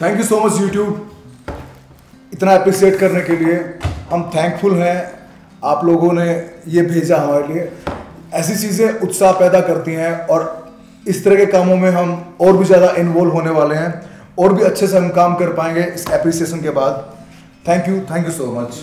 Thank you so much YouTube इतना appreciate करने के लिए। हम थैंकफुल हैं आप लोगों ने ये भेजा हमारे लिए। ऐसी चीज़ें उत्साह पैदा करती हैं और इस तरह के कामों में हम और भी ज़्यादा इन्वॉल्व होने वाले हैं और भी अच्छे से हम काम कर पाएंगे इस एप्रिसिएशन के बाद। Thank you so much.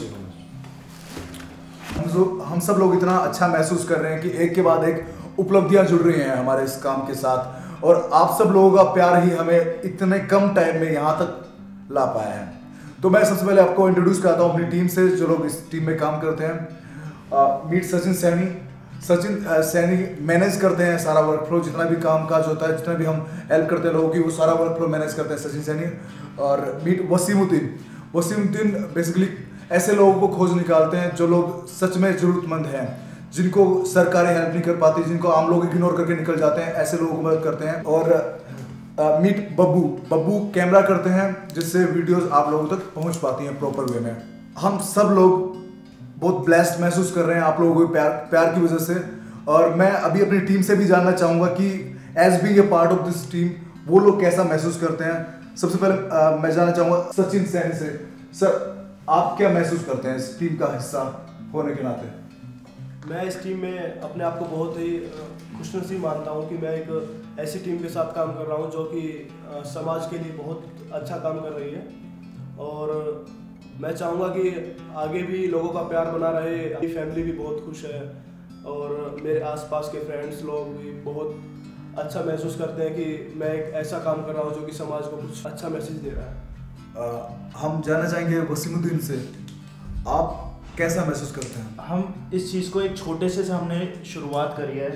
हम सब लोग इतना अच्छा महसूस कर रहे हैं कि एक के बाद एक उपलब्धियाँ जुड़ रही हैं हमारे इस काम के साथ और आप सब लोगों का प्यार ही हमें इतने कम टाइम में यहाँ तक ला पाया है। तो मैं सबसे पहले आपको इंट्रोड्यूस कराता हूँ अपनी टीम से, जो लोग इस टीम में काम करते हैं। मीट सचिन सैनी। सचिन सैनी मैनेज करते हैं सारा वर्कफ्लो, जितना भी काम काज होता है, जितना भी हम हेल्प करते हैं लोगों की, वो सारा वर्कफ्लो मैनेज करते हैं सचिन सैनी। और मीट वसीम उद्दीन बेसिकली ऐसे लोगों को खोज निकालते हैं जो लोग सच में ज़रूरतमंद हैं, जिनको सरकारें हेल्प नहीं कर पाती, जिनको आम लोग इग्नोर करके निकल जाते हैं, ऐसे लोगों को मदद करते हैं। और मीट बब्बू कैमरा करते हैं जिससे वीडियोस आप लोगों तक पहुंच पाती हैं प्रॉपर वे में। हम सब लोग बहुत ब्लेस्ड महसूस कर रहे हैं आप लोगों के प्यार की वजह से। और मैं अभी अपनी टीम से भी जानना चाहूँगा कि as being a part of this team वो लोग कैसा महसूस करते हैं। सबसे पहले मैं जानना चाहूँगा सचिन सैनी से। सर, आप क्या महसूस करते हैं इस टीम का हिस्सा होने के नाते? मैं इस टीम में अपने आप को बहुत ही खुशनसीब मानता हूँ कि मैं एक ऐसी टीम के साथ काम कर रहा हूँ जो कि समाज के लिए बहुत अच्छा काम कर रही है। और मैं चाहूँगा कि आगे भी लोगों का प्यार बना रहे। मेरी फैमिली भी बहुत खुश है और मेरे आसपास के फ्रेंड्स लोग भी बहुत अच्छा महसूस करते हैं कि मैं एक ऐसा काम कर रहा हूँ जो कि समाज को कुछ अच्छा मैसेज दे रहा है। हम जानना चाहेंगे वसीम उद्दीन से, आप कैसा महसूस करते हैं? हम इस चीज़ को एक छोटे से हमने शुरुआत करी है।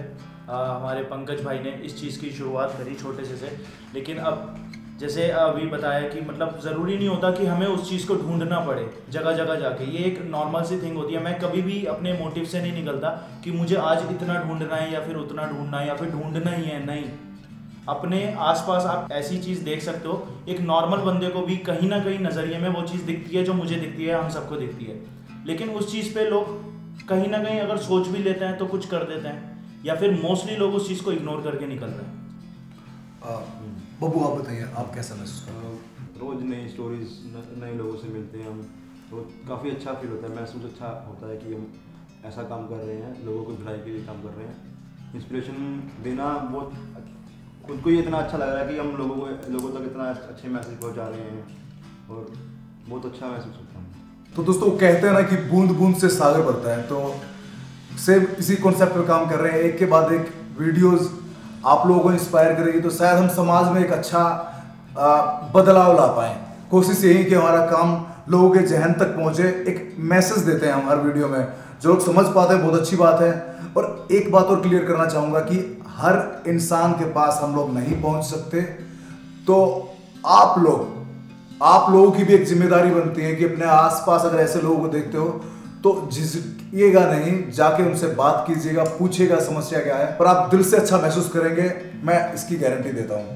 हमारे पंकज भाई ने इस चीज़ की शुरुआत करी छोटे से लेकिन अब जैसे अभी बताया कि मतलब ज़रूरी नहीं होता कि हमें उस चीज़ को ढूंढना पड़े जगह जगह जाके। ये एक नॉर्मल सी थिंग होती है। मैं कभी भी अपने मोटिव से नहीं निकलता कि मुझे आज इतना ढूंढना है या फिर उतना ढूंढना है या फिर ढूंढना ही है। नहीं, अपने आसपास आप ऐसी चीज़ देख सकते हो। एक नॉर्मल बंदे को भी कहीं ना कहीं नज़रिए में वो चीज़ दिखती है जो मुझे दिखती है, हम सबको दिखती है। लेकिन उस चीज़ पे लोग कहीं ना कहीं अगर सोच भी लेते हैं तो कुछ कर देते हैं या फिर मोस्टली लोग उस चीज़ को इग्नोर करके निकल रहे हैं। बब्बू, आप बताइए, आप कैसा महसूस? रोज़ नई स्टोरीज नए लोगों से मिलते हैं हम, तो काफ़ी अच्छा फील होता है। महसूस अच्छा होता है कि हम ऐसा काम कर रहे हैं, लोगों को भलाई के लिए काम कर रहे हैं। इंस्पिरेशन देना बहुत खुद को ही इतना अच्छा लग रहा है कि हम लोगों तक इतना अच्छे मैसेज पहुँचा रहे हैं और बहुत अच्छा महसूस होता है। तो दोस्तों, कहते हैं ना कि बूंद बूंद से सागर बनता है, तो सेम इसी कॉन्सेप्ट पर काम कर रहे हैं। एक के बाद एक वीडियोस आप लोगों को इंस्पायर करेगी तो शायद हम समाज में एक अच्छा बदलाव ला पाएँ। कोशिश यही कि हमारा काम लोगों के जहन तक पहुँचे। एक मैसेज देते हैं हम हर वीडियो में, जो लोग समझ पाते हैं बहुत अच्छी बात है। और एक बात और क्लियर करना चाहूँगा कि हर इंसान के पास हम लोग नहीं पहुँच सकते, तो आप लोगों की भी एक जिम्मेदारी बनती है कि अपने आसपास अगर ऐसे लोगों को देखते हो तो झिझकिएगा नहीं, जाके उनसे बात कीजिएगा, पूछिएगा समस्या क्या है, पर आप दिल से अच्छा महसूस करेंगे, मैं इसकी गारंटी देता हूँ।